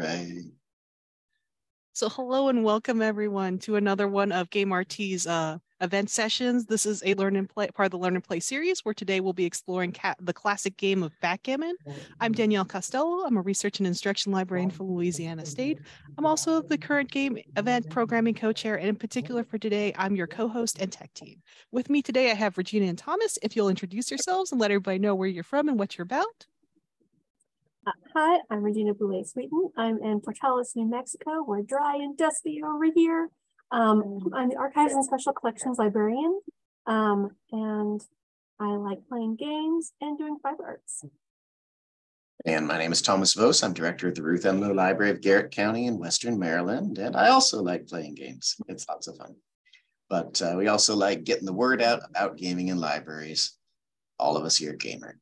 Right. So hello and welcome everyone to another one of GameRT's event sessions. This is a learn and play, part of the learn and play series, where today we'll be exploring the classic game of backgammon. I'm Danielle Costello. I'm a research and instruction librarian for Louisiana State. I'm also the current game event programming co-chair, and in particular for today, I'm your co-host and tech team. With me today, I have Regina and Thomas. If you'll introduce yourselves and let everybody know where you're from and what you're about. Hi, I'm Regina Boulet-Sweeten. I'm in Portales, New Mexico. We're dry and dusty over here. I'm the Archives and Special Collections librarian, and I like playing games and doing fiber arts. And my name is Thomas Vose. I'm director of the Ruth Enloe Library of Garrett County in Western Maryland, and I also like playing games. It's lots of fun. But we also like getting the word out about gaming in libraries. All of us here at GameRT.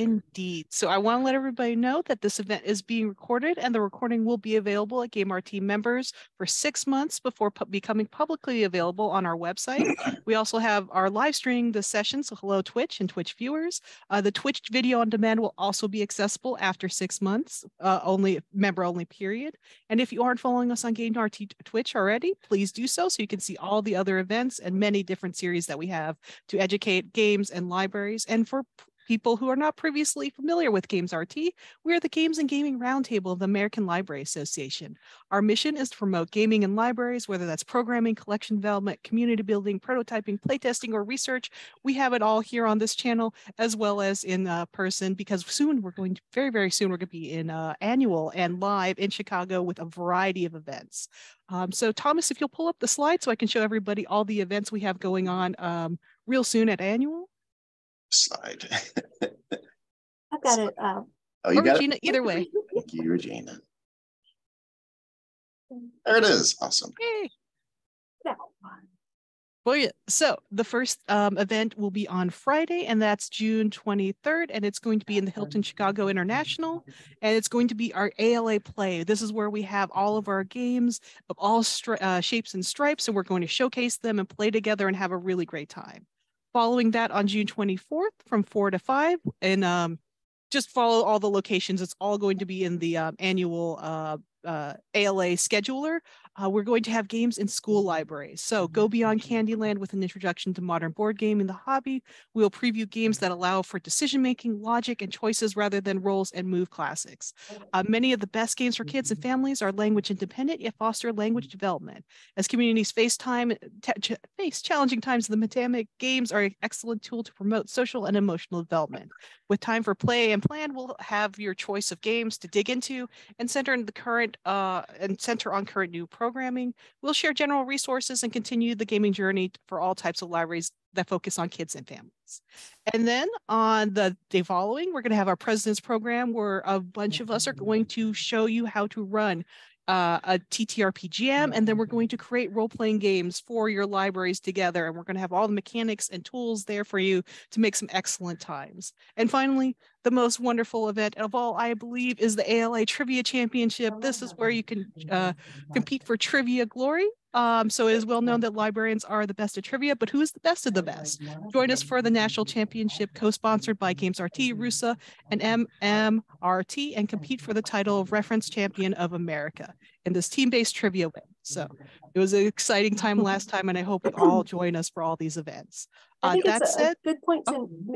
Indeed. So I want to let everybody know that this event is being recorded, and the recording will be available at GameRT members for 6 months before becoming publicly available on our website. We also have our live streaming this session. So hello, Twitch and Twitch viewers. The Twitch video on demand will also be accessible after 6 months, only member-only period. And if you aren't following us on GameRT Twitch already, please do so, so you can see all the other events and many different series that we have to educate games and libraries. And for people who are not previously familiar with GamesRT, we are the Games and Gaming Roundtable of the American Library Association. Our mission is to promote gaming in libraries, whether that's programming, collection development, community building, prototyping, playtesting, or research. We have it all here on this channel, as well as in person, because soon we're going to, very soon, we're going to be in annual and live in Chicago with a variety of events. So Thomas, if you'll pull up the slide so I can show everybody all the events we have going on real soon at annual. Slide. I've got it. Oh, you got Regina, it? Either way. Thank you, Regina. There it is. Awesome. Yay. That one. Well, yeah. So the first event will be on Friday, and that's June 23rd, and it's going to be in the Hilton Chicago International, and it's going to be our ALA play. This is where we have all of our games of all shapes and stripes, and we're going to showcase them and play together and have a really great time. Following that on June 24th from 4 to 5, and just follow all the locations. It's all going to be in the annual ALA scheduler. We're going to have games in school libraries. So go beyond Candyland with an introduction to modern board game in the hobby. We'll preview games that allow for decision-making, logic, and choices rather than roles and move classics. Many of the best games for kids and families are language independent yet foster language development. As communities face challenging times in the pandemic, games are an excellent tool to promote social and emotional development. With time for play and plan, we'll have your choice of games to dig into and center on current new programming. We'll share general resources and continue the gaming journey for all types of libraries that focus on kids and families. And then on the day following, we're going to have our President's Program, where a bunch of us are going to show you how to run a TTRPGM, and then we're going to create role-playing games for your libraries together, and we're going to have all the mechanics and tools there for you to make some excellent times. And finally, the most wonderful event of all, I believe, is the ALA Trivia Championship. This is where you can compete for trivia glory. So it is well known that librarians are the best at trivia, but who is the best of the best? Join us for the National Championship, co-sponsored by GamesRT, RUSA, and MMRT, and compete for the title of Reference Champion of America in this team-based trivia win. So it was an exciting time last time, and I hope you all join us for all these events. I think that said, good point.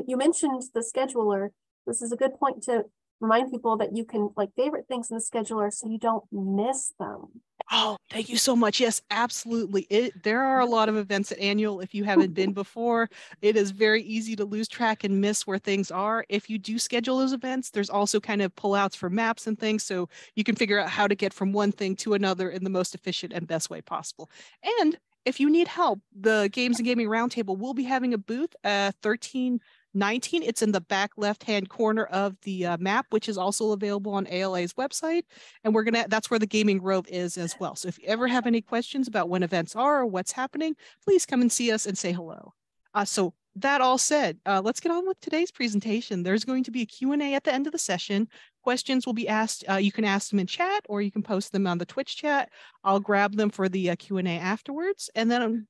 You mentioned the scheduler. This is a good point to remind people that you can like favorite things in the scheduler so you don't miss them. Oh, thank you so much. Yes, absolutely. There are a lot of events at annual. If you haven't been before, it is very easy to lose track and miss where things are. If you do schedule those events, there's also kind of pullouts for maps and things, so you can figure out how to get from one thing to another in the most efficient and best way possible. And if you need help, the Games and Gaming Roundtable will be having a booth at 1319. It's in the back left-hand corner of the map, which is also available on ALA's website. And that's where the gaming grove is as well. So if you ever have any questions about when events are or what's happening, please come and see us and say hello. So that all said, let's get on with today's presentation. There's going to be a Q&A at the end of the session. Questions will be asked. You can ask them in chat, or you can post them on the Twitch chat. I'll grab them for the Q&A afterwards. And then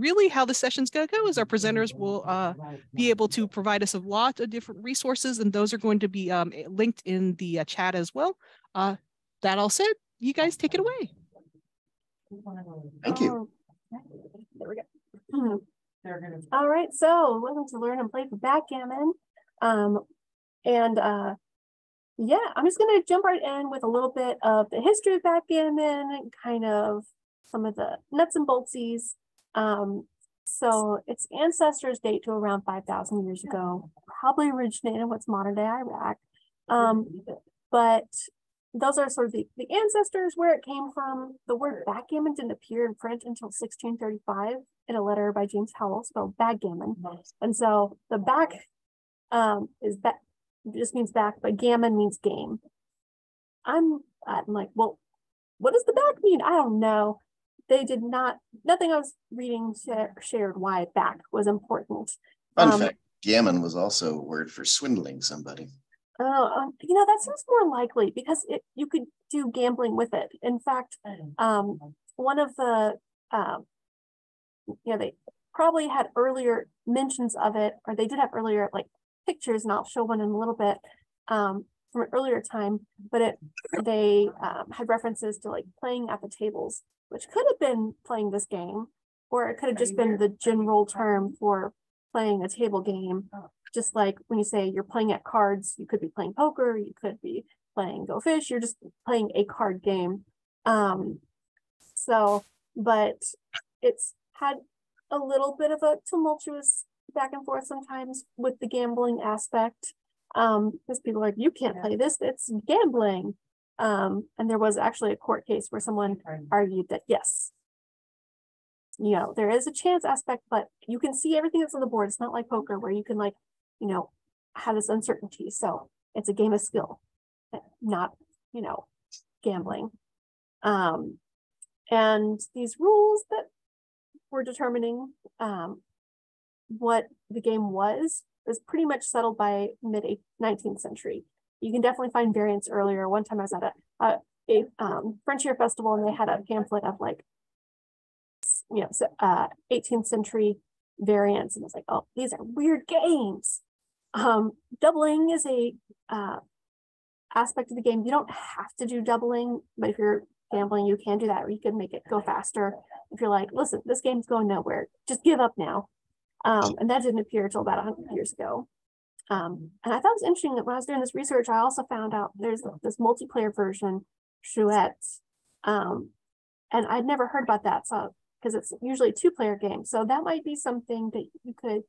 really how the session's going to go is our presenters will be able to provide us a lot of different resources, and those are going to be linked in the chat as well. That all said, you guys take it away. Thank you. There we go. All right, so welcome to Learn and Play for Backgammon. Yeah, I'm just going to jump right in with a little bit of the history of backgammon, kind of some of the nuts and boltsies. So its ancestors date to around 5,000 years ago, probably originated in what's modern day Iraq. But those are sort of the ancestors, where it came from. The word backgammon didn't appear in print until 1635 in a letter by James Howell spelled baggammon. And so the back is back. It just means back, but gammon means game. I'm like, well, what does the back mean? I don't know. They did not, nothing I was reading shared why back was important. Fun fact, gammon was also a word for swindling somebody. Oh, you know, that seems more likely because it, you could do gambling with it. In fact, one of the, you know, they probably had earlier mentions of it, or they did have earlier, like, pictures, and I'll show one in a little bit from an earlier time, but they had references to like playing at the tables, which could have been playing this game, or it could have just been the general term for playing a table game. Just like when you say you're playing at cards, you could be playing poker, you could be playing Go Fish, you're just playing a card game. So, but it's had a little bit of a tumultuous back and forth sometimes with the gambling aspect, because people are like, you can't play this, it's gambling. And there was actually a court case where someone argued that yes, you know, there is a chance aspect, but you can see everything that's on the board. It's not like poker where you can, like, you know, have this uncertainty. So it's a game of skill, not, you know, gambling. And these rules that were determining what the game was pretty much settled by mid-19th century. You can definitely find variants earlier. One time I was at a Frontier Festival, and they had a pamphlet of, like, you know, 18th century variants, and it's like, oh, these are weird games. Doubling is a aspect of the game. You don't have to do doubling, but if you're gambling, you can do that, or you can make it go faster. If you're like, listen, this game's going nowhere, just give up now. And that didn't appear until about 100 years ago. And I thought it was interesting that when I was doing this research, I also found out there's this multiplayer version, Chouette. And I'd never heard about that, so because it's usually a two-player game. So that might be something that you could,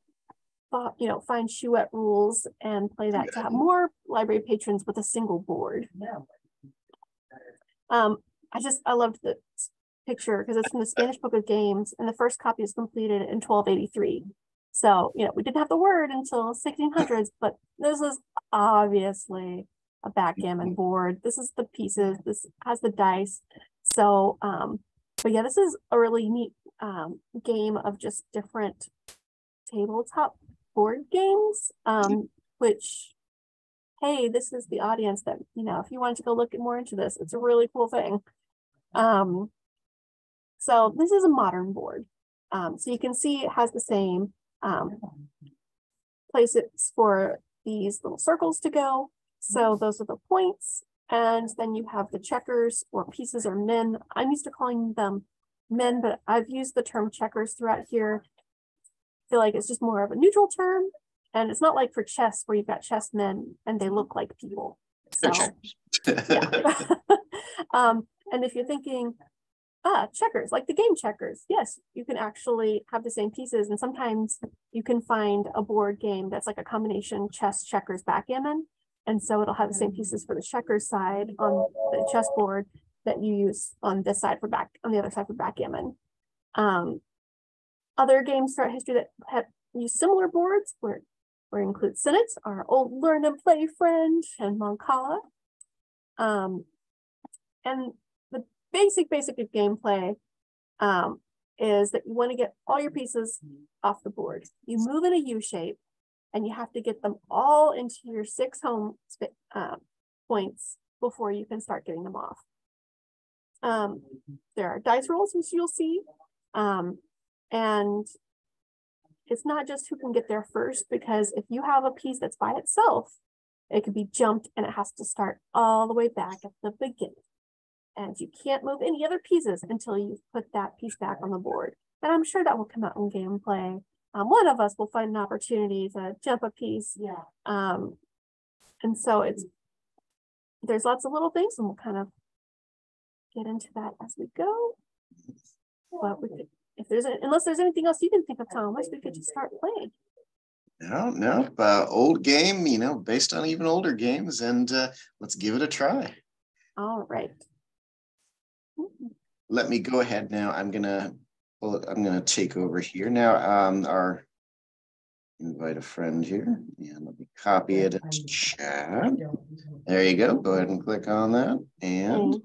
you know, find Chouette rules and play that to have more library patrons with a single board. I loved the picture because it's from the Spanish Book of Games, and the first copy was completed in 1283. So, you know, we didn't have the word until 1600s, but this is obviously a backgammon board. This is the pieces, this has the dice. So, but yeah, this is a really neat game of just different tabletop board games, which, hey, this is the audience that, you know, if you wanted to go look more into this, it's a really cool thing. So this is a modern board. So you can see it has the same places for these little circles to go. So those are the points. And then you have the checkers or pieces or men. I'm used to calling them men, but I've used the term checkers throughout here. I feel like it's just more of a neutral term. And it's not like for chess where you've got chessmen and they look like people. So, yeah. And if you're thinking, checkers, like the game checkers. Yes, you can actually have the same pieces, and sometimes you can find a board game that's like a combination chess, checkers, backgammon, and so it'll have the same pieces for the checkers side on the chessboard that you use on this side for back, on the other side for backgammon. Other games throughout history that have used similar boards were include Senets, our old Learn and Play friend, and Mancala, and basic of gameplay is that you want to get all your pieces off the board. You move in a U shape, and you have to get them all into your 6 home points before you can start getting them off. There are dice rolls, which you'll see, And it's not just who can get there first, because if you have a piece that's by itself, it could be jumped and it has to start all the way back at the beginning. And you can't move any other pieces until you put that piece back on the board. And I'm sure that will come out in gameplay. One of us will find an opportunity to jump a piece. Yeah. And so there's lots of little things, and we'll kind of get into that as we go. But we could, unless there's anything else you can think of, Thomas, we could just start playing. No, old game, based on even older games, and let's give it a try. All right. Let me go ahead now. I'm gonna take over here now. Our invite a friend here, and let me copy it into chat. There you go. Go ahead and click on that. And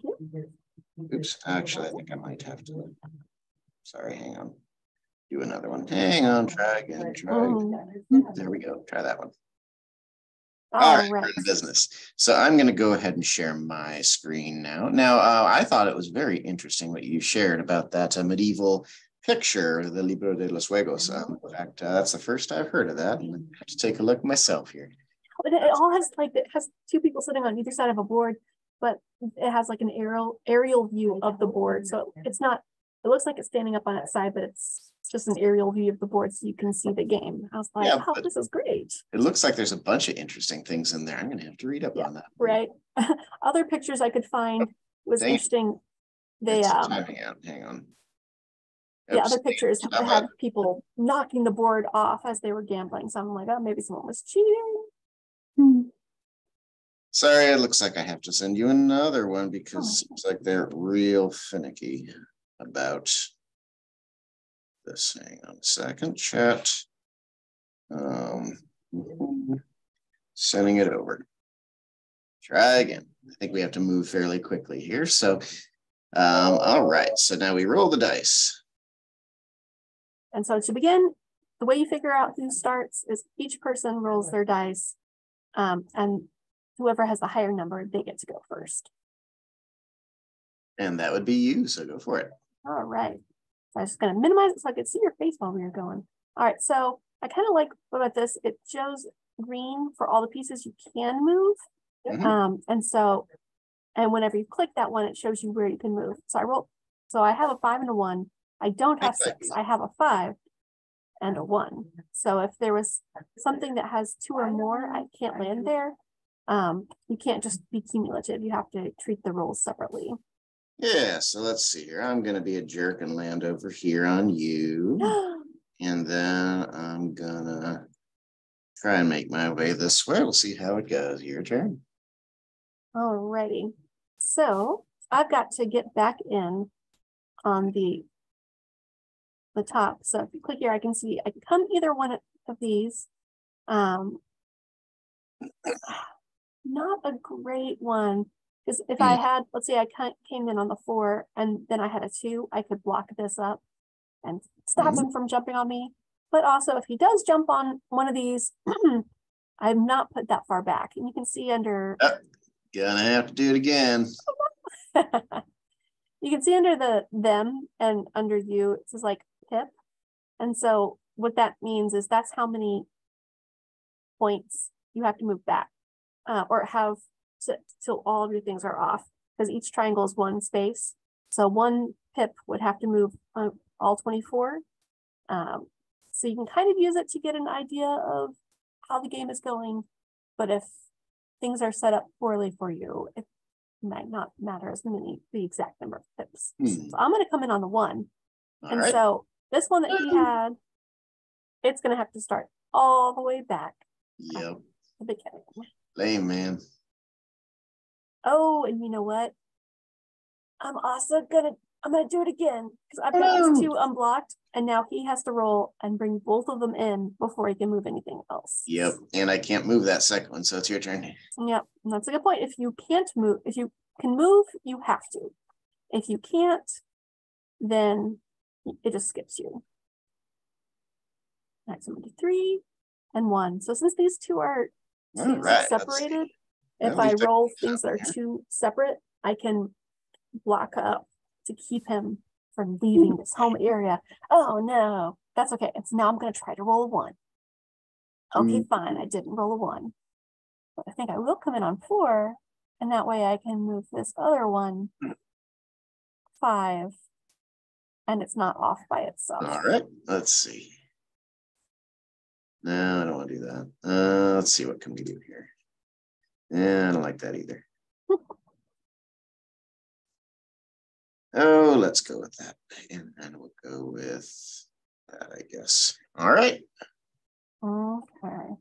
oops, actually, I think I might have to. Sorry, hang on. Do another one. Hang on, try again, There we go. Try that one. All right, we're in business. So I'm going to go ahead and share my screen now. Now, I thought it was very interesting what you shared about that medieval picture, the Libro de los Juegos. In fact, that's the first I've heard of that. And I have to take a look myself here. It all has it has two people sitting on either side of a board, but it has like an aerial view of the board. So it's not. It looks like it's standing up on its side, but it's just an aerial view of the board so you can see the game. I was like, yeah, oh, this is great. It looks like there's a bunch of interesting things in there. I'm going to have to read up on that. Right. Other pictures I could find was interesting. They hang on. Oops. Yeah, other pictures have people knocking the board off as they were gambling. So I'm like, oh, maybe someone was cheating. Sorry, it looks like I have to send you another one because it seems like they're real finicky about this. Hang on a second, chat. Sending it over. Try again. I think we have to move fairly quickly here. So, all right. So now we roll the dice. And so to begin, the way you figure out who starts is each person rolls their dice, and whoever has the higher number, they get to go first. And that would be you. So go for it. All right. So I'm just going to minimize it so I could see your face while we were going. All right. So I kind of like about this. It shows green for all the pieces you can move. And whenever you click that one, it shows you where you can move. So I roll. So I have a 5 and a 1. I don't have 6. I have a 5 and a 1. So if there was something that has 2 or more, I can't land there. You can't just be cumulative. You have to treat the rolls separately. Yeah, so let's see here. I'm going to be a jerk and land over here on you. And then I'm going to try and make my way this way. We'll see how it goes. Your turn. All righty. So I've got to get back in on the top. So if you click here, I can see I can come either one of these. Not a great one. Because if I had, let's say I came in on the 4 and then I had a 2, I could block this up and stop him from jumping on me. But also if he does jump on one of these, I'm not put that far back. And you can see under... gonna have to do it again. You can see under them and under you, it says like pip. And so what that means is that's how many points you have to move back or have... till all of your things are off, because each triangle is 1 space. So 1 pip would have to move on all 24. So you can kind of use it to get an idea of how the game is going. But if things are set up poorly for you, it might not matter as many, the exact number of pips. So I'm going to come in on the 1. All right. So this one that he had, it's going to have to start all the way back. Yep. The beginning. Lame, man. Oh, and you know what? I'm also gonna do it again because I've got these 2 unblocked, and now he has to roll and bring both of them in before he can move anything else. Yep, and I can't move that second one, so it's your turn. Yep, and that's a good point. If you can move, you have to. If you can't, then it just skips you. All right, so I'm gonna do 3 and 1. So since these 2 are separated. If I roll things that are 2 separate, I can block up to keep him for leaving this home area. Oh no, that's okay. And so now I'm going to try to roll a one. Okay, fine. I didn't roll a one. But I think I will come in on four. And that way I can move this other one, 5. And it's not off by itself. All right. Let's see. No, I don't want to do that. Let's see. What can we do here? Yeah, I don't like that either. Oh, let's go with that. And then we'll go with that, I guess. All right. Okay.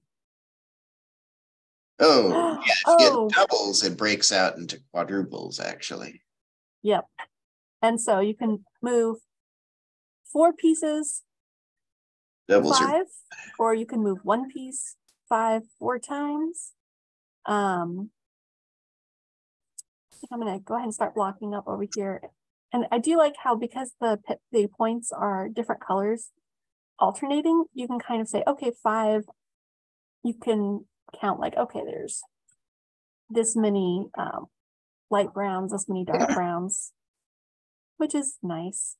Oh, yeah, if you get doubles, it breaks out into quadruples, actually. Yep. And so you can move 4 pieces, doubles 5, or you can move 1 piece, 5, 4 times. I think I'm going to go ahead and start blocking up over here. And I do like how, because the points are different colors alternating, you can kind of say, okay, 5, you can count like, okay, there's this many light browns, this many dark browns, which is nice.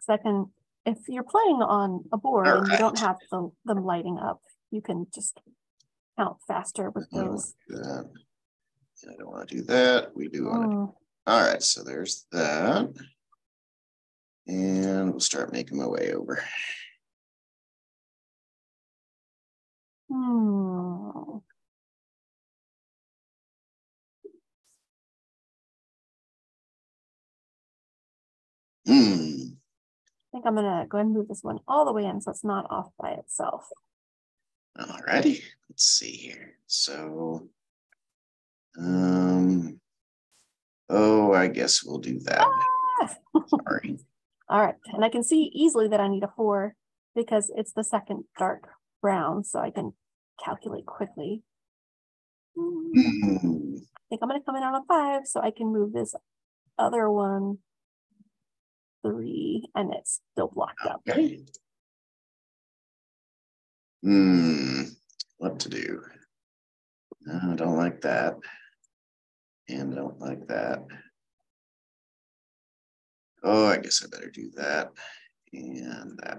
So I can, if you're playing on a board and you don't have them lighting up, you can just count faster with those. I don't want to do that. We do want to. All right, so there's that. And we'll start making my way over. I think I'm going to go ahead and move this one all the way in so it's not off by itself. All righty. Let's see here. So... oh, I guess we'll do that. Sorry. All right. And I can see easily that I need a 4 because it's the second dark brown, so I can calculate quickly. I think I'm going to come in on a 5, so I can move this other one 3, and it's still blocked up. Okay. What to do? No, I don't like that. And I don't like that. Oh, I guess I better do that and that.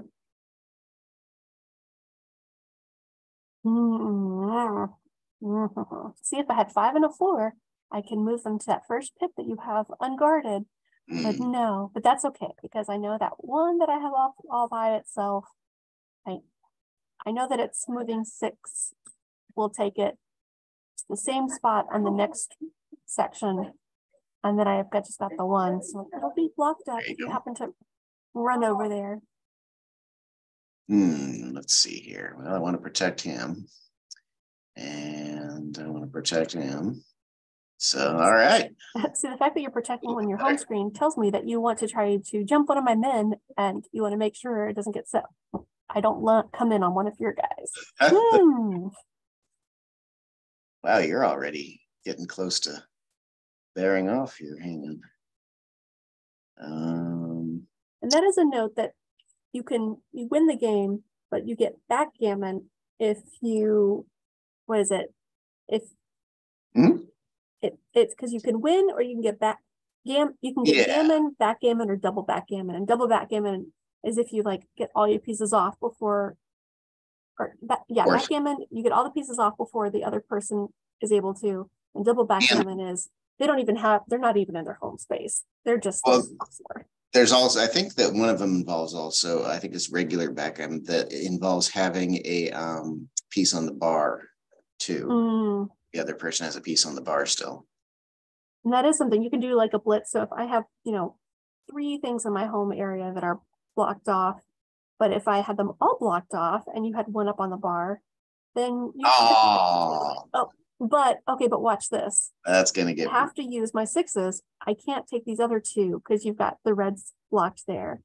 See, if I had 5 and a 4, I can move them to that first pip that you have unguarded. But no, but that's okay because I know that one that I have off all by itself. I know that it's moving 6. We'll take it to the same spot on the next section, and then I've got just got the one, so it'll be blocked up if you happen to run over there. Let's see here. Well, I want to protect him, and I want to protect him. So, all right. So the fact that you're protecting on your home screen tells me that you want to try to jump one of my men, and you want to make sure it doesn't get set. I don't come in on one of your guys. Wow, you're already getting close to bearing off here. Hang on. And that is a note that you win the game, but you get backgammon if you, what is it? If it's because you can win or you can get gammon, backgammon, or double backgammon. And double backgammon is if you like get all your pieces off before. Backgammon, you get all the pieces off before the other person is able to, and double backgammon is they're not even in their home space. They're just there's also, I think that one of them involves also, I think it's regular backgammon that involves having a piece on the bar too. The other person has a piece on the bar still. And that is something you can do like a blitz. So if I have, 3 things in my home area that are blocked off, but if I had them all blocked off and you had one up on the bar, then you but watch this. That's going to get I have to use my 6s. I can't take these other 2 because you've got the reds blocked there.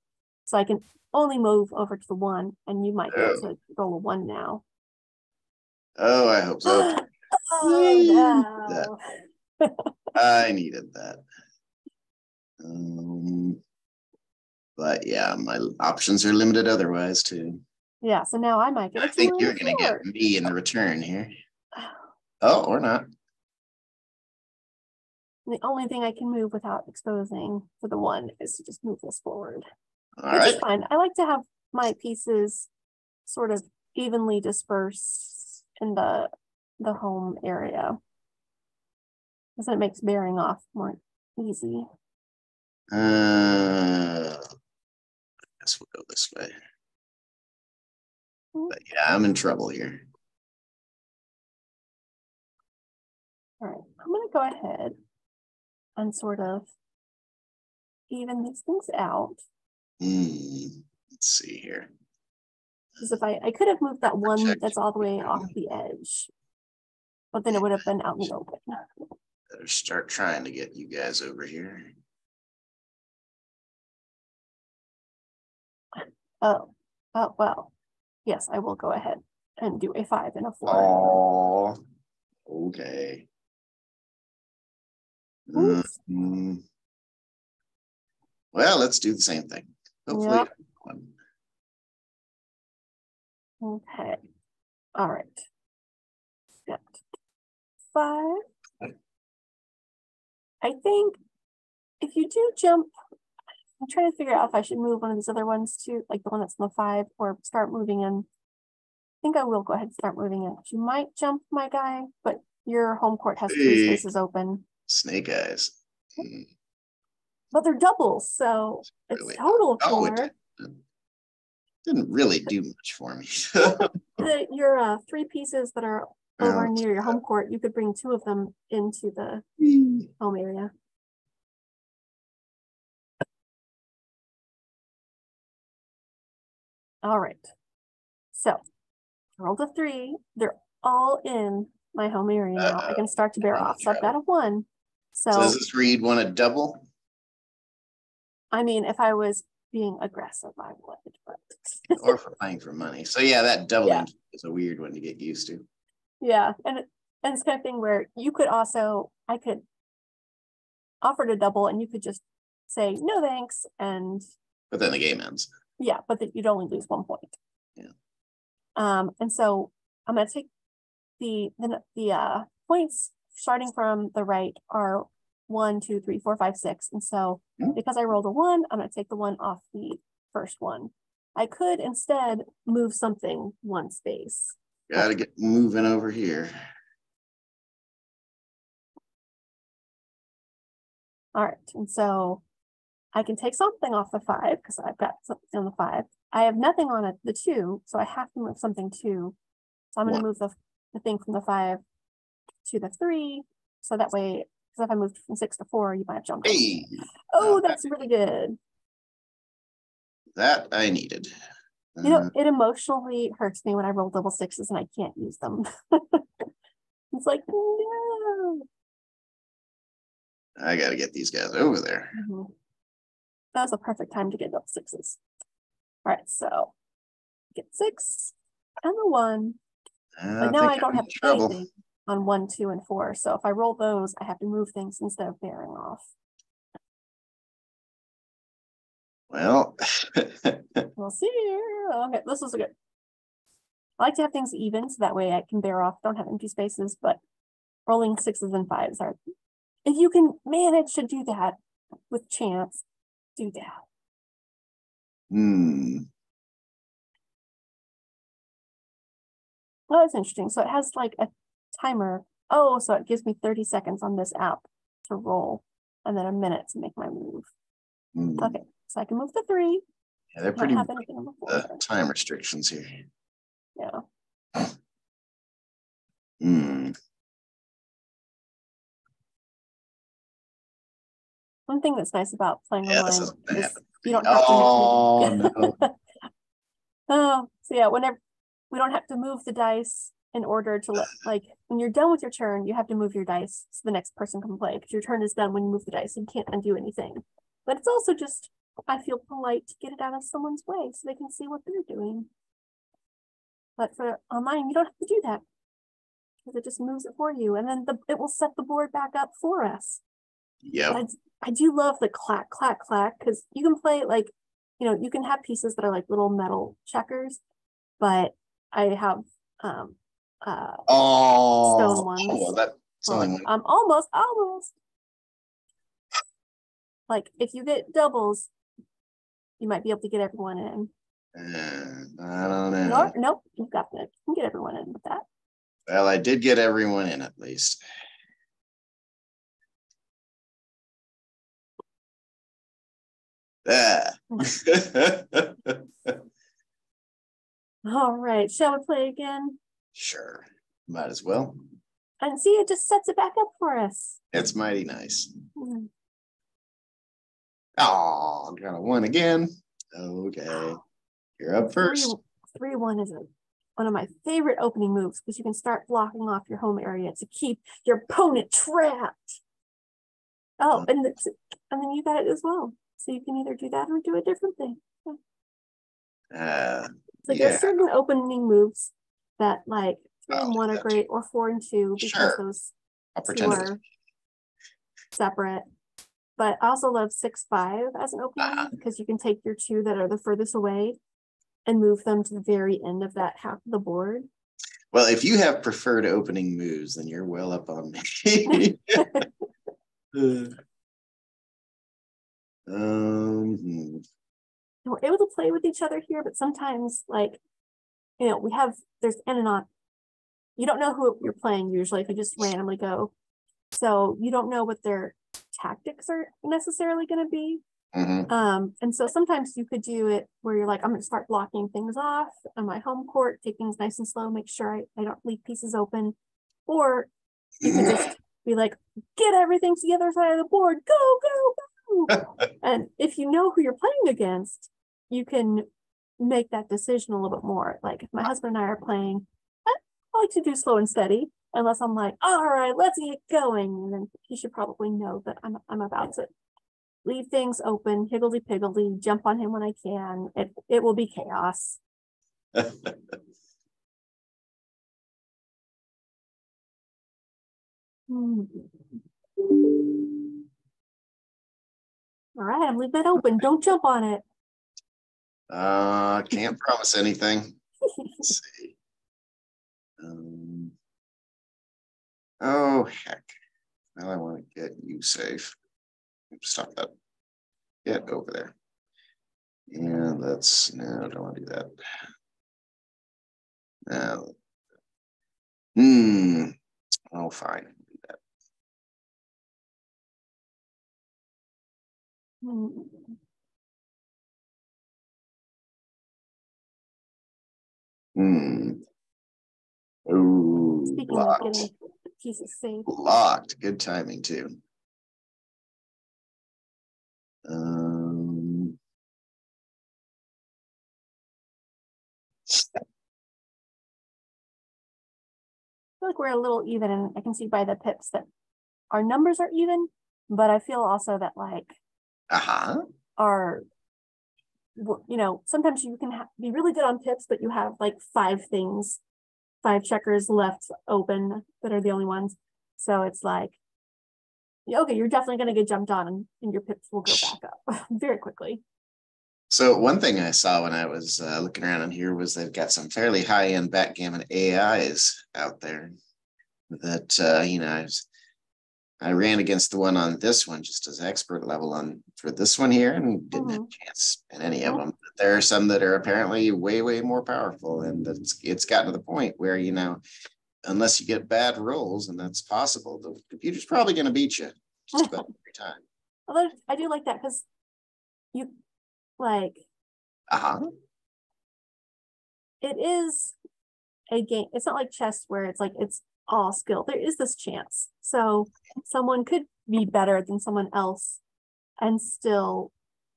So I can only move over to the 1, and you might be able to roll a 1 now. Oh, I hope so. Oh, no. I needed that. But yeah, my options are limited otherwise too. Yeah, so now I might get. I think you're going to get me in return here. Oh, or not. And the only thing I can move without exposing for the one is to just move this forward. Which is fine. I like to have my pieces sort of evenly dispersed in the home area, because it makes bearing off more easy. I guess we'll go this way. But yeah, I'm in trouble here. All right, I'm going to go ahead and sort of even these things out. Let's see here. Because if I could have moved that one that's all the way off the edge, but then it would have been out in the open. Better start trying to get you guys over here. Oh, well, yes, I will go ahead and do a 5 and a 4. Oh, okay. Well, let's do the same thing. Hopefully. Yep. Okay. All right. Got 5. I think if you do jump, I'm trying to figure out if I should move one of these other ones to, like the one that's on the 5, or start moving in. I think I will go ahead and start moving in. You might jump my guy, but your home court has 3 spaces open. Snake eyes. But they're doubles, so it's total of 4. Didn't really do much for me. Your 3 pieces that are over near your home court, you could bring 2 of them into the home area. All right. So, rolled a 3. They're all in my home area now. I can start to bear off. So I've got a 1. So does this read want a double? I mean, if I was being aggressive, I would. But or for playing for money. So yeah, that doubling is a weird one to get used to. Yeah, and it's kind of thing where you could also, I could offer to double, and you could just say no thanks, and. But then the game ends. Yeah, but that you'd only lose 1 point. Yeah. And so I'm gonna take the points starting from the right are 1, 2, 3, 4, 5, 6. And so because I rolled a 1, I'm going to take the 1 off the first 1. I could instead move something 1 space. Got to get moving over here. All right. And so I can take something off the 5 because I've got something on the 5. I have nothing on it, the 2. So I have to move something 2. So I'm going to move the thing from the 5 to the 3. So that way, because if I moved from 6 to 4, you might have jumped. Hey, oh, that's really good. That I needed. You know, it emotionally hurts me when I roll double 6s and I can't use them. It's like, no. I got to get these guys over there. That was a perfect time to get double 6s. All right, so get 6 and the 1. But now I don't have anything on 1, 2, and 4. So if I roll those, I have to move things instead of bearing off. Well, we'll see. Okay, this is good. I like to have things even so that way I can bear off, don't have empty spaces, but rolling 6s and 5s are, if you can manage to do that with chance, do that. Well, that's interesting. So it has like a timer. Oh, so it gives me 30 seconds on this app to roll, and then a minute to make my move. Okay, so I can move the 3. Yeah, they're pretty time restrictions here. Yeah. One thing that's nice about playing online is you don't have to move. No. So yeah, whenever we don't have to move the dice. In order to like when you're done with your turn, you have to move your dice so the next person can play, because your turn is done when you move the dice. You can't undo anything. But it's also just, I feel polite to get it out of someone's way so they can see what they're doing. But for online, you don't have to do that, because it just moves it for you, and then it will set the board back up for us. Yeah, I do love the clack clack clack, because you can play like, you know, you can have pieces that are like little metal checkers, but I have stone ones. Oh, that, I'm almost. Like if you get doubles, you might be able to get everyone in. I don't know. Nope, you've got that. You can get everyone in with that. Well, I did get everyone in at least. All right, shall we play again? Sure, might as well. And see, it just sets it back up for us. It's mighty nice. Mm. Oh, I'm gonna win again. Okay, wow. You're up first. 3-1 is one of my favorite opening moves because you can start blocking off your home area to keep your opponent trapped. Oh, and then you got it as well. So you can either do that or do a different thing. So there's certain opening moves that like 3-1 are great or 4-2 because those two are separate. But I also love 6-5 as an opening because you can take your two that are the furthest away and move them to the very end of that half of the board. Well, if you have preferred opening moves, then you're well up on me. We're able to play with each other here, but sometimes, like, you know, we have, there's in and on. You don't know who you're playing usually if you just randomly go. So you don't know what their tactics are necessarily going to be. Mm-hmm. And so sometimes you could do it where you're like, I'm going to start blocking things off on my home court, take things nice and slow, make sure I don't leave pieces open. Or you could just be like, get everything to the other side of the board. Go, go, go. And if you know who you're playing against, you can make that decision a little bit more. Like if my husband and I are playing, I like to do slow and steady, unless I'm like, all right, let's get going. And then he should probably know that I'm about to leave things open, higgledy-piggledy, jump on him when I can. It will be chaos. All right, I'm leaving that open. Don't jump on it. Can't promise anything. Let's see. Oh, heck. Now I want to get you safe. Stop that. Get over there. And let's, no, I don't want to do that. Now, oh, fine. Ooh, speaking locked. Of getting pieces saved. Locked. Good timing too. I feel like we're a little even, and I can see by the pips that our numbers are even, but I feel also that like are, you know, sometimes you can be really good on pips, but you have like five checkers left open that are the only ones. So it's like, okay, you're definitely going to get jumped on and your pips will go back up very quickly. So one thing I saw when I was looking around in here was they've got some fairly high-end backgammon AIs out there that, you know, I ran against the one on this one just as expert level on for this one here and didn't have a chance in any of them. But there are some that are apparently way, way more powerful. And it's gotten to the point where, you know, unless you get bad rolls, and that's possible, the computer's probably going to beat you just about every time. Although I do like that because you like, it is a game. It's not like chess where it's like, it's all skill. There is this chance. So someone could be better than someone else and still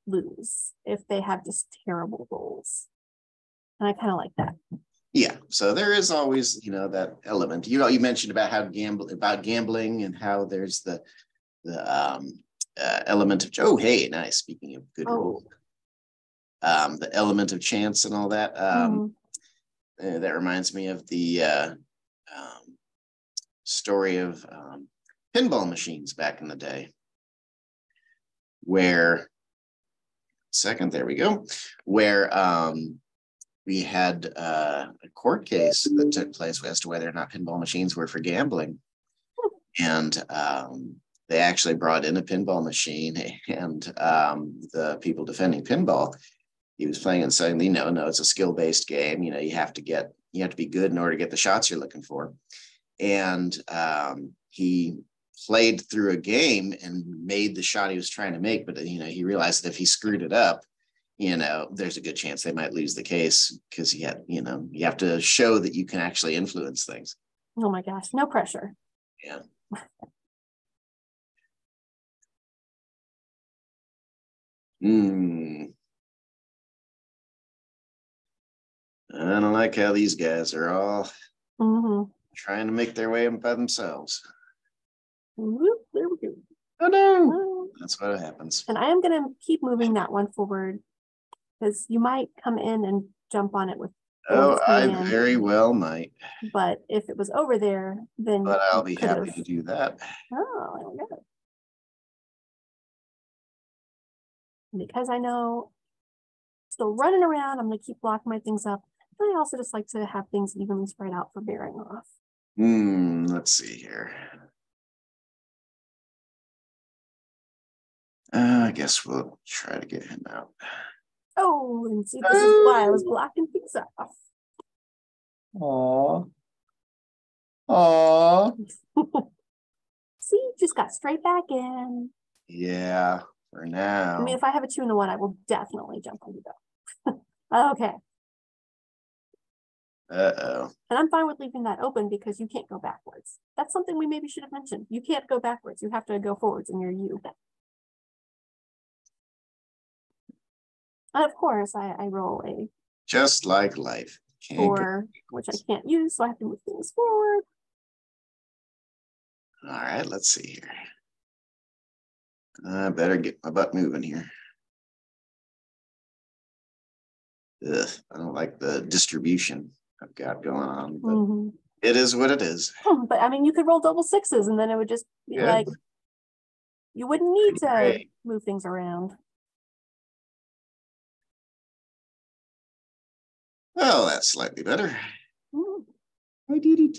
lose if they have just terrible rolls. And I kind of like that. Yeah. So there is always, you know, that element. You know, you mentioned about how gambling and how there's the element of hey, nice. Speaking of good roll, the element of chance and all that. That reminds me of the story of pinball machines back in the day where we had a court case that took place as to whether or not pinball machines were for gambling. And they actually brought in a pinball machine, and the people defending pinball, he was playing and saying, you know, no, it's a skill-based game. You know, you have to be good in order to get the shots you're looking for. And he played through a game and made the shot he was trying to make, but you know, he realized that if he screwed it up, you know, there's a good chance they might lose the case, because he had, you know, you have to show that you can actually influence things. Oh my gosh, no pressure. Yeah. I don't like how these guys are all trying to make their way by themselves. Whoop, there we go. Oh no! Oh. That's what happens. And I am going to keep moving that one forward, because you might come in and jump on it with. Oh, I very well might. But if it was over there, then. But I'll be happy to do that. Oh, I don't know. Because I know, still running around, I'm going to keep blocking my things up. But I also just like to have things evenly spread out for bearing off. Let's see here. I guess we'll try to get him out. Oh, and see, this is why I was blocking things off. Aww. Aww. See, just got straight back in. Yeah, for now. I mean, if I have a 2 and a 1, I will definitely jump on you, though. Okay. Uh-oh. And I'm fine with leaving that open, because you can't go backwards. That's something we maybe should have mentioned. You can't go backwards. You have to go forwards in your U. And of course, I roll a... Just like life. Or, which I can't use, so I have to move things forward. All right, let's see here. I better get my butt moving here. Ugh, I don't like the distribution I've got going on, but it is what it is. But I mean, you could roll double 6s, and then it would just be like, you wouldn't need to move things around. Well, that's slightly better. I did it.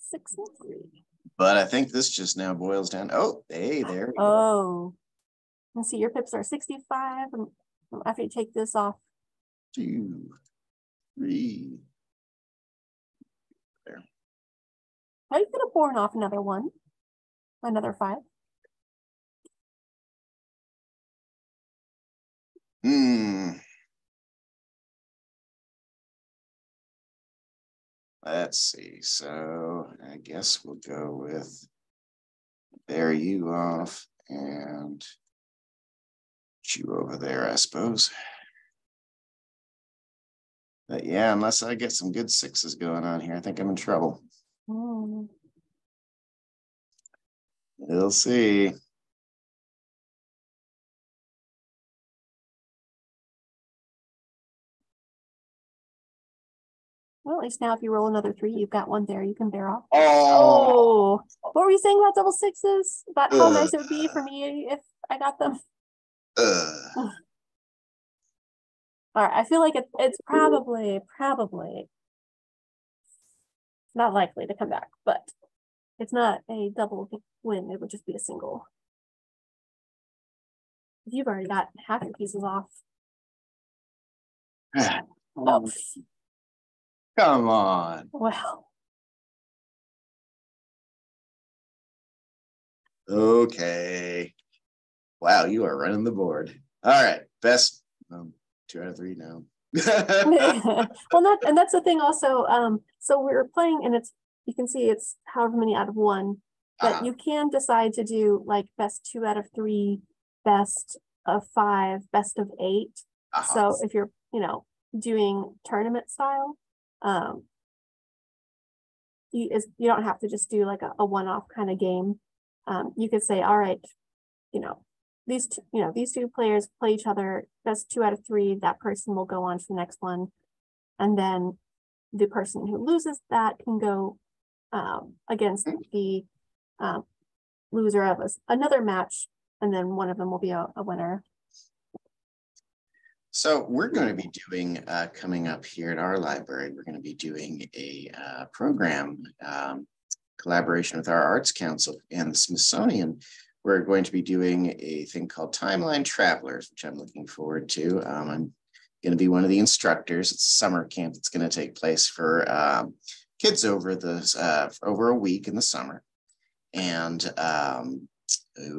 Six and three. But I think this just now boils down. Oh, hey, there. Oh. Let's see, your pips are 65. And after you take this off. 2, 3. There. How you could have borne off another one? Another 5. Let's see. So I guess we'll go with bear you off and chew over there, I suppose. But yeah, unless I get some good 6s going on here, I think I'm in trouble. We'll see. Well, at least now if you roll another 3, you've got one there you can bear off. Oh. What were you saying about double 6s? About how nice it would be for me if I got them? All right, I feel like it's probably not likely to come back, but it's not a double win. It would just be a single. You've already got half your pieces off. Oh. Come on. Well. Okay. Wow, you are running the board. All right. Best 2 out of 3 now. Well, and that's the thing also. So we're playing, and it's, you can see it's however many out of 1, but you can decide to do like best 2 out of 3, best of 5, best of 8. So if you're, you know, doing tournament style. You don't have to just do like a one-off kind of game. You could say, all right, you know, these two players play each other. That's 2 out of 3. That person will go on to the next one, and then the person who loses that can go against the loser of another match, and then one of them will be a winner. So we're going to be doing, coming up here at our library, we're going to be doing a program collaboration with our Arts Council and the Smithsonian. We're going to be doing a thing called Timeline Travelers, which I'm looking forward to. I'm going to be one of the instructors. It's a summer camp that's going to take place for kids over the over a week in the summer, and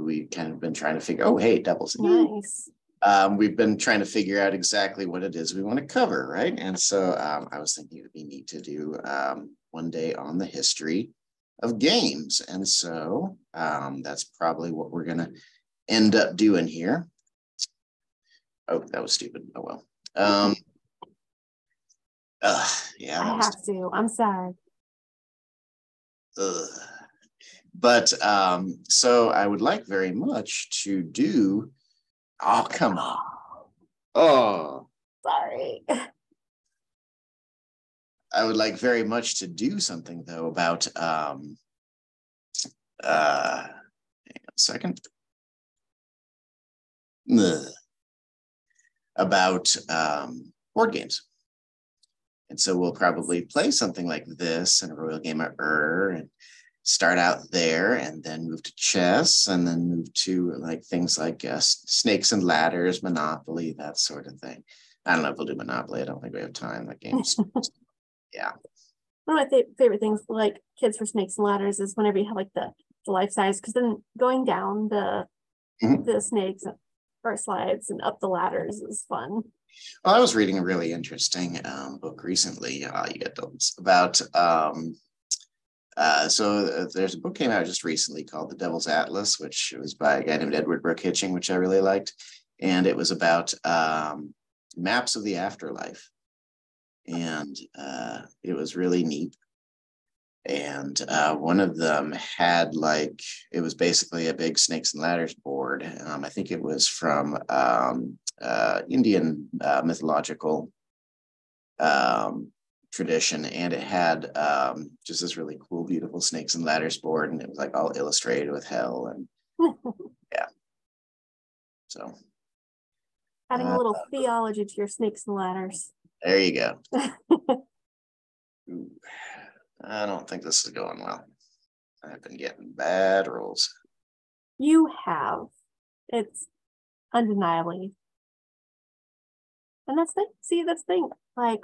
we kind of been trying to figure. Oh, hey, doubles. Nice. We've been trying to figure out exactly what it is we want to cover, right? And so I was thinking it would be neat to do one day on the history of games, and so that's probably what we're going to end up doing here. Oh, that was stupid. Oh well. Yeah. I have to. I'm sad. But so I would like very much to do. Oh, come on. Oh. Sorry. I would like very much to do something though about. Hang on a second. Ugh. About board games. And so we'll probably play something like this and Royal Game of Ur and start out there and then move to chess and then move to like things like Snakes and Ladders, Monopoly, that sort of thing. I don't know if we'll do Monopoly. I don't think we have time. That game's, yeah. One of my favorite things like kids for Snakes and Ladders is whenever you have like the life size, because then going down the snakes or slides and up the ladders is fun. Well, I was reading a really interesting book recently, you adults, about, so there's a book came out just recently called The Devil's Atlas, which was by a guy named Edward Brooke Hitching, which I really liked. And it was about maps of the afterlife. And it was really neat. And one of them had like, it was basically a big Snakes and Ladders board. I think it was from Indian mythological tradition. And it had just this really cool, beautiful Snakes and Ladders board. And it was like all illustrated with hell and yeah. So. Adding a little theology to your Snakes and Ladders. There you go. Ooh. I don't think this is going well. I've been getting bad rolls. You have. It's undeniably. And that's the, see, that's the thing. Like,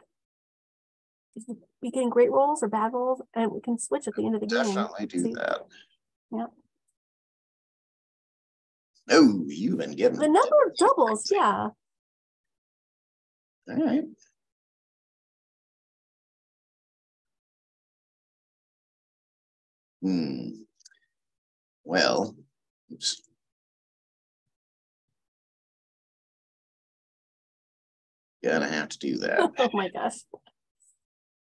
you getting great rolls or bad rolls, and we can switch at the end of the game. Definitely do see? That. Yeah. Oh, you've been getting the number of doubles, yeah. All right. Well, oops. Gonna have to do that. Oh my gosh. Of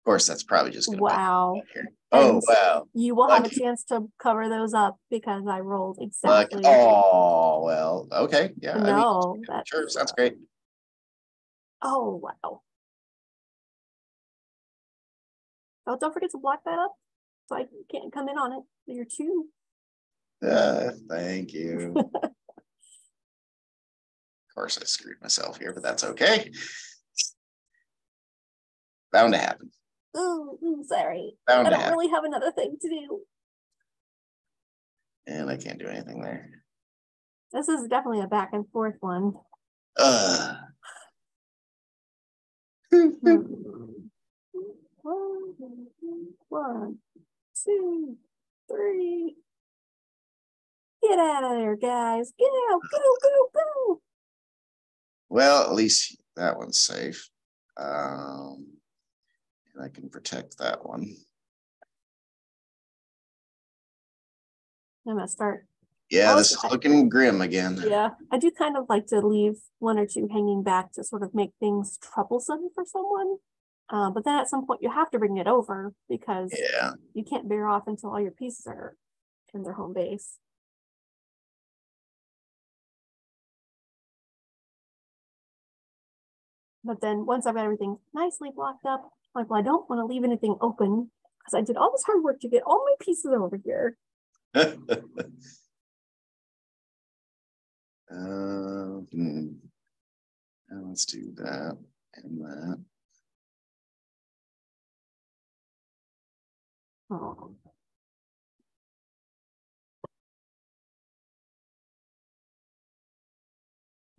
course, that's probably just gonna wow. Here. Oh, and wow. You will lucky. Have a chance to cover those up because I rolled exactly. Lucky. Oh, well, okay. Yeah. No, I mean, that's sure. Sounds great. Oh, wow. Oh, don't forget to block that up. So I can't come in on it. You're two. Thank you. Of course, I screwed myself here, but that's okay. Bound to happen. Oh, I'm sorry. Bound I don't happen. Really have another thing to do. And I can't do anything there. This is definitely a back and forth one. One. 2, 3. Get out of there, guys. Get out. Go, go, go. Well, at least that one's safe. And I can protect that one. I'm going to start. Yeah, this is looking grim again. Yeah, I do kind of like to leave one or two hanging back to sort of make things troublesome for someone. But then at some point you have to bring it over because yeah. You can't bear off until all your pieces are in their home base. But then once I've got everything nicely blocked up, I'm like, well, I don't want to leave anything open because I did all this hard work to get all my pieces over here. And let's do that and that. Oh.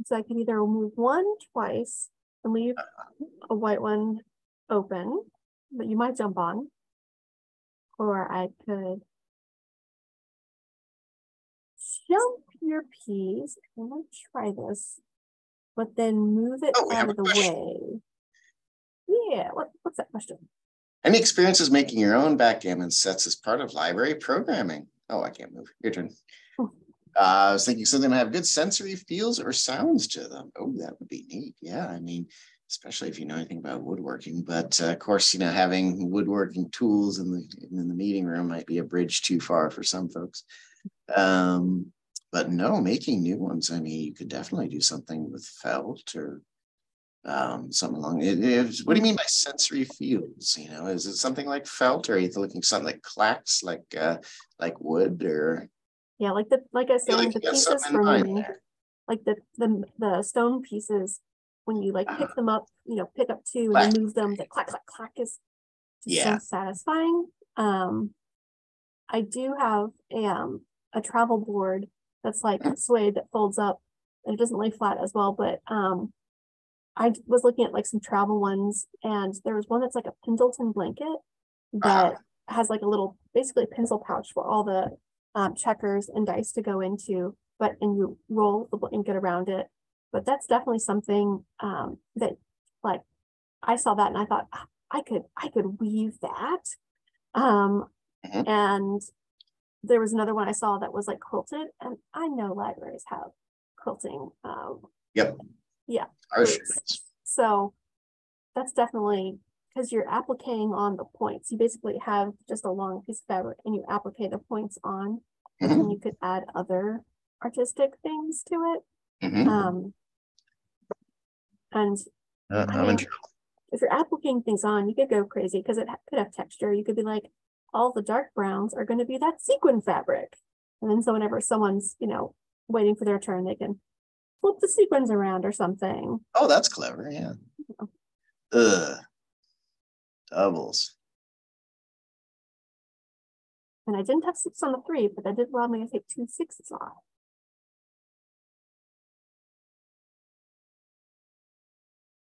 So I can either remove one twice and leave a white one open that you might jump on, or I could jump your piece. I'm gonna try this, but then move it out of the way. Yeah, what's that question? Any experiences making your own backgammon sets as part of library programming? Oh, I can't move. Your turn. I was thinking something that have good sensory feels or sounds to them. Oh, that would be neat. Yeah, I mean, especially if you know anything about woodworking. But of course, you know, having woodworking tools in the meeting room might be a bridge too far for some folks. But no, making new ones. I mean, you could definitely do something with felt or something along it. What do you mean by sensory feels? You know, is it something like felt, or are you looking for something like clacks, like wood, or? Yeah, like I said, the pieces from like the stone pieces, when you like pick them up, you know, pick up two clack. And move them, the clack clack clack is so satisfying. I do have a travel board that's like suede that folds up and it doesn't lay flat as well, but I was looking at like some travel ones, and there was one that's like a Pendleton blanket that has like a little basically pencil pouch for all the checkers and dice to go into, and you roll the blanket around it. But that's definitely something that, like, I saw that and I thought, oh, I could weave that. And there was another one I saw that was like quilted, and I know libraries have quilting. Yeah. So that's definitely, because you're appliquing on the points. You basically have just a long piece of fabric and you applique the points on, and you could add other artistic things to it. And if you're appliquing things on, you could go crazy because it could have texture. You could be like, all the dark browns are going to be that sequin fabric. And then so whenever someone's, you know, waiting for their turn, they can flip the sequins around or something. Oh, that's clever. Yeah. Doubles. And I didn't have 6 on the 3, but that did allow me to take 2 6s off.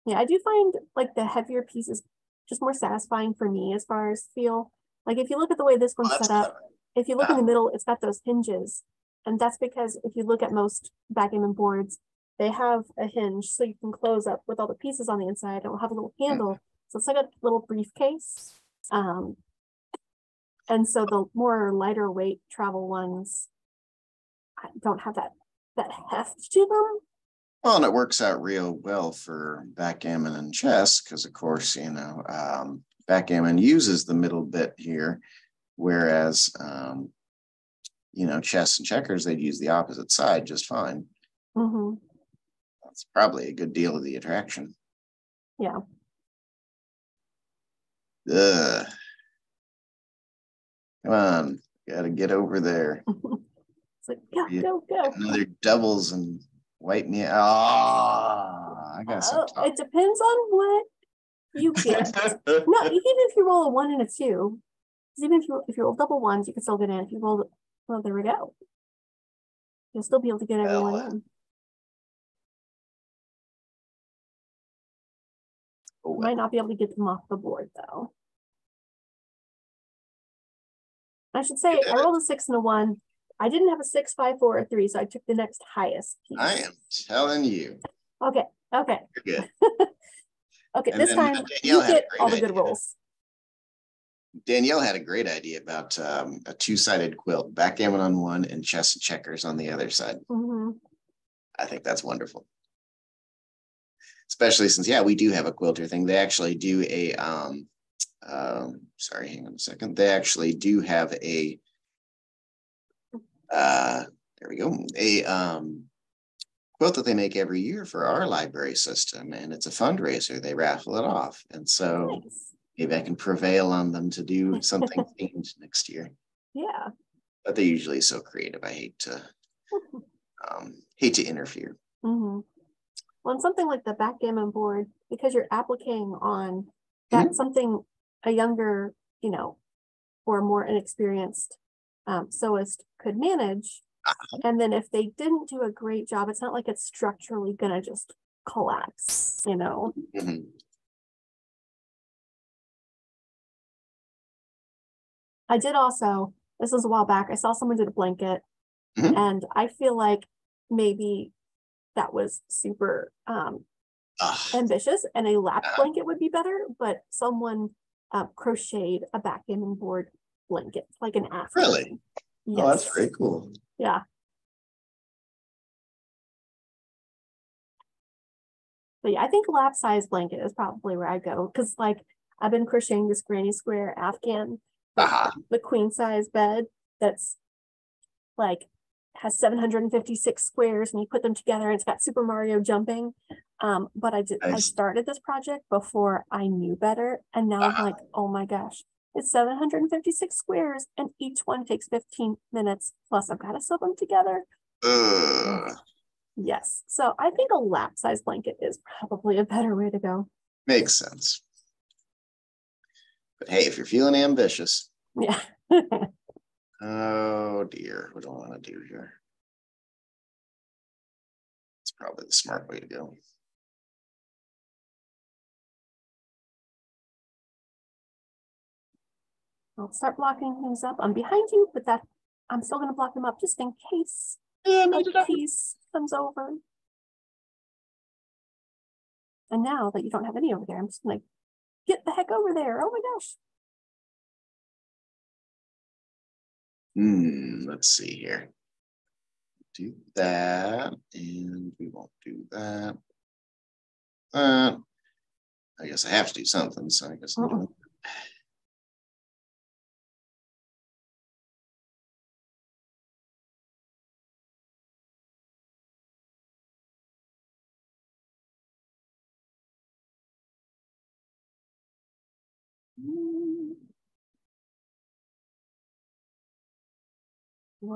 Yeah, I do find like the heavier pieces just more satisfying for me as far as feel. Like if you look at the way this one's set up, if you look in the middle, it's got those hinges. And that's because if you look at most backgammon boards, they have a hinge so you can close up with all the pieces on the inside. It will have a little handle. So it's like a little briefcase. And so the more lighter weight travel ones don't have that heft to them. Well, and it works out real well for backgammon and chess because, of course, you know, backgammon uses the middle bit here, whereas, you know, chess and checkers, they'd use the opposite side just fine. That's probably a good deal of the attraction. Yeah. Come on, gotta get over there. It's like, go. Another doubles and wipe me out. Oh, I got some. It depends on what you get. No, even if you roll a 1 and a 2, even if you roll double ones, you can still get in. If you roll, well, there we go. You'll still be able to get everyone in. You might not be able to get them off the board though. I should say I rolled a 6 and a 1. I didn't have a 6, 5, 4, or 3, so I took the next highest piece. I am telling you. Okay. You're good. Okay, and this time Danielle you get all the good rolls. Danielle had a great idea about a two-sided quilt, backgammon on one and chess and checkers on the other side. I think that's wonderful. Especially since, yeah, we do have a quilter thing. They actually do a, sorry, hang on a second. They actually do have a, there we go, a quilt that they make every year for our library system. And it's a fundraiser. They raffle it off. And so maybe I can prevail on them to do something themed next year. Yeah. But they're usually so creative. I hate to interfere. on something like the backgammon board, because you're appliquing on that's something a younger, you know, or more inexperienced soloist could manage. And then if they didn't do a great job, it's not like it's structurally going to just collapse, you know. I did also, this was a while back, I saw someone did a blanket, and I feel like maybe that was super ambitious, and a lap blanket would be better, but someone crocheted a backgammon board blanket, like an after. Really? Yes. Oh, that's pretty cool. Yeah. But yeah, I think lap size blanket is probably where I go, because like I've been crocheting this granny square Afghan, the queen size bed that's like has 756 squares, and you put them together and it's got Super Mario jumping. But I did, I started this project before I knew better, and now I'm like, oh my gosh, it's 756 squares and each one takes 15 minutes plus I've got to sew them together. Yes, so I think a lap size blanket is probably a better way to go. Makes sense. But hey, if you're feeling ambitious. Yeah. Oh dear, what do I want to do here? It's probably the smart way to go. I'll start blocking things up. I'm behind you, but that I'm still going to block them up just in case a piece comes over. And now that you don't have any over there, I'm just going to get the heck over there. Oh my gosh. Let's see here. Do that, and we won't do that. I guess I have to do something, so I guess I'll do it. So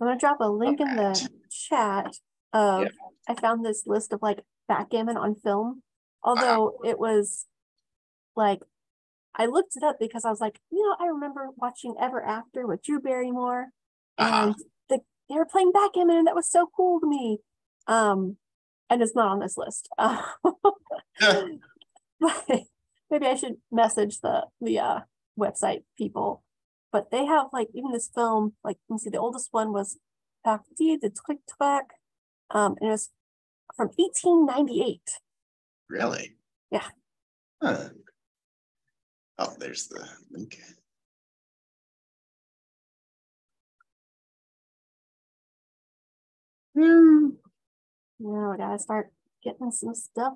I'm gonna drop a link in the chat of I found this list of like backgammon on film, although it was like I looked it up because I was like, you know, I remember watching Ever After with Drew Barrymore, and they were playing backgammon and that was so cool to me, and it's not on this list. But maybe I should message the website people. But they have like even this film, like you can see the oldest one was Partie de Tric Trac, and it was from 1898. Really? Yeah. Huh. Oh, there's the link. Now I gotta start getting some stuff.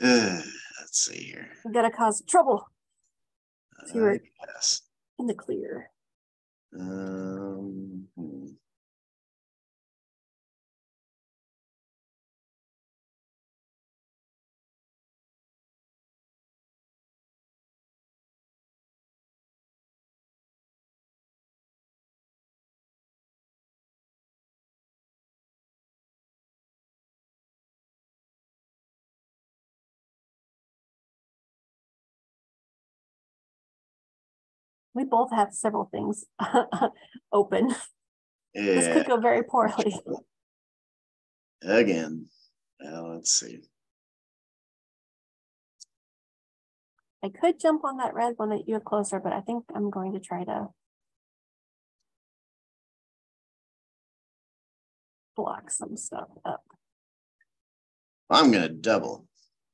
Let's see here. We gotta cause trouble. So you're in the clear. We both have several things open. Yeah. This could go very poorly. Again. Well, let's see. I could jump on that red one that you have closer, but I think I'm going to try to block some stuff up. I'm going to double.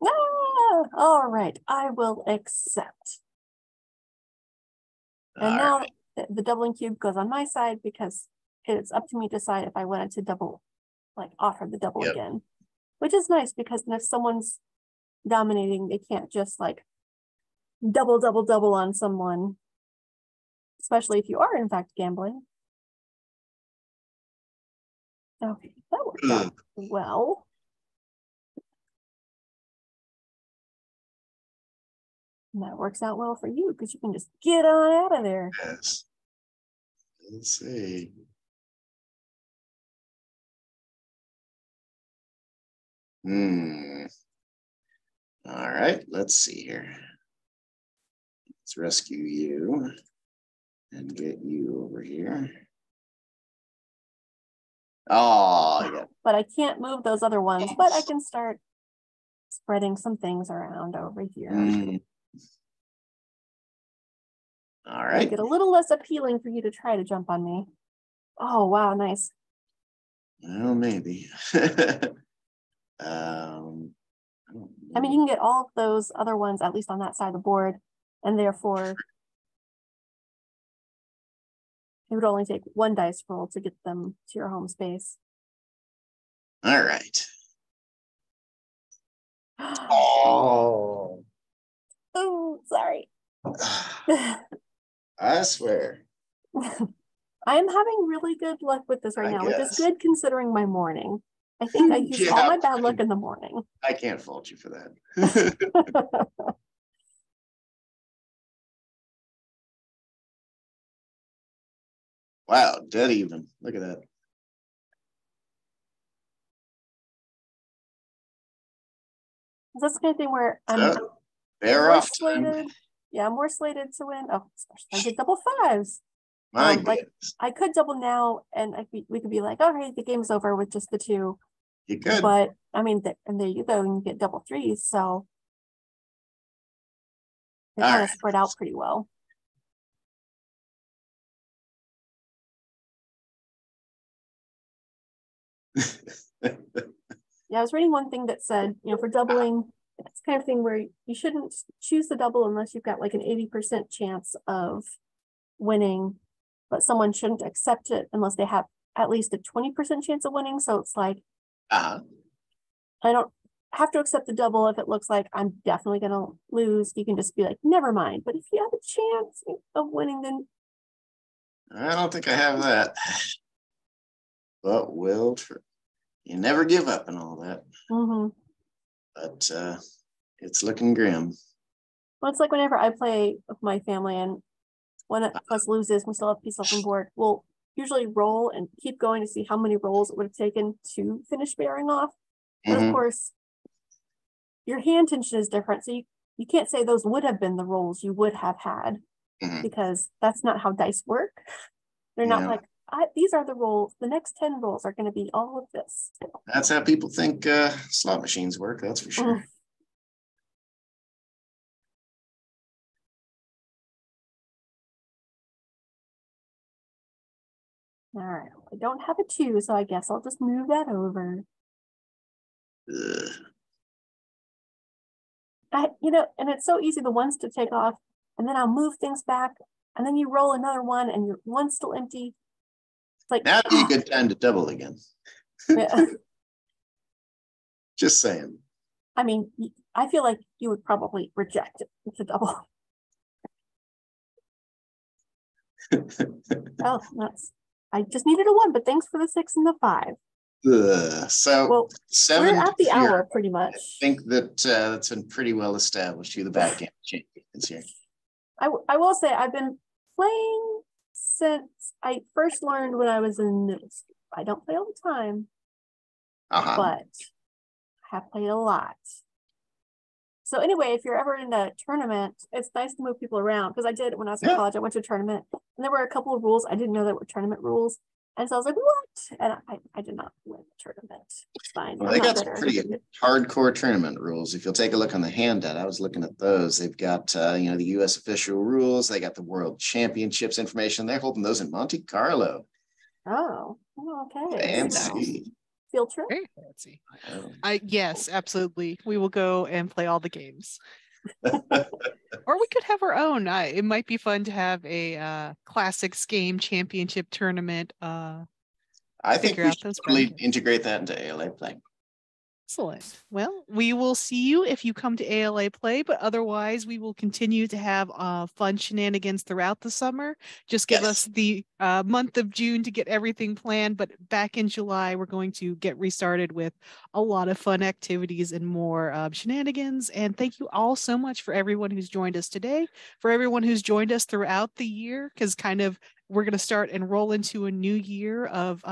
Ah, all right. I will accept. And now the doubling cube goes on my side because it's up to me to decide if I wanted to double, like offer the double again, which is nice because if someone's dominating, they can't just like double, double, double on someone, especially if you are in fact gambling. Okay, that worked out well. And that works out well for you because you can just get on out of there. Yes. Let's see. All right, let's see here. Let's rescue you and get you over here. Oh, yeah. But I can't move those other ones, but I can start spreading some things around over here. All right. Make it a little less appealing for you to try to jump on me. Oh, wow, nice. Well, maybe. I mean, you can get all of those other ones, at least on that side of the board, and therefore it would only take one dice roll to get them to your home space. All right. Oh. Oh, sorry. I swear. I'm having really good luck with this right now, which is good considering my morning. I think I used all my bad luck in the morning. I can't fault you for that. Wow, dead even. Look at that. Is this kind of thing where I'm they're off slated? Yeah, I'm more slated to win. Oh, I get double fives. My like I could double now, and we could be like, all right, the game's over with just the two. You could, but I mean, and there you go, and you get double threes, so it kind of spread out pretty well. Yeah, I was reading one thing that said, you know, for doubling, it's kind of thing where you shouldn't choose the double unless you've got like an 80% chance of winning, but someone shouldn't accept it unless they have at least a 20% chance of winning. So it's like, I don't have to accept the double if it looks like I'm definitely going to lose. You can just be like, never mind. But if you have a chance of winning, then I don't think I have that. But will you never give up and all that? But it's looking grim. Well, it's like whenever I play with my family and one of us loses, we still have a piece left on board. We'll usually roll and keep going to see how many rolls it would have taken to finish bearing off. But of course, your hand tension is different, so you can't say those would have been the rolls you would have had because that's not how dice work. They're not like, these are the rolls. The next 10 rolls are going to be all of this. That's how people think slot machines work, that's for sure. All right, I don't have a two, so I guess I'll just move that over. You know, and it's so easy, the ones to take off, and then I'll move things back, and then you roll another one, and your one's still empty. Like, now would be a good time to double again. Yeah. Just saying. I mean, I feel like you would probably reject it to double. Oh, that's, I just needed a one, but thanks for the 6 and the 5. So well, 7 we're at the hour, pretty much. I think that that's been pretty well established. You're the backgammon champions here. I will say I've been playing since I first learned when I was in middle school. I don't play all the time, but I have played a lot. So anyway, if you're ever in a tournament, it's nice to move people around, because I did when I was in college. I went to a tournament, and there were a couple of rules I didn't know that were tournament rules, and so I was like, what? And I did not win the tournament. It's fine. Well, they got some pretty hardcore tournament rules. If you'll take a look on the handout, I was looking at those. They've got you know, the U.S. official rules. They got the World Championships information. They're holding those in Monte Carlo. Oh, okay. Fancy. Field trip? Very fancy. Yes, absolutely. We will go and play all the games. Or we could have our own. It might be fun to have a classics game championship tournament. I think we should totally integrate that into ALA Play. Excellent. Well, we will see you if you come to ALA Play, but otherwise we will continue to have fun shenanigans throughout the summer. Just give us the month of June to get everything planned, but back in July, we're going to get restarted with a lot of fun activities and more shenanigans. And thank you all so much for everyone who's joined us today, for everyone who's joined us throughout the year, because kind of We're going to start and roll into a new year of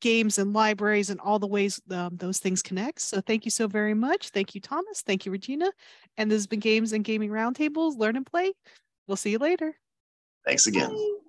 games and libraries and all the ways those things connect. So thank you so very much. Thank you, Thomas. Thank you, Regina. And this has been Games and Gaming Roundtables. Learn and play. We'll see you later. Thanks again. Bye.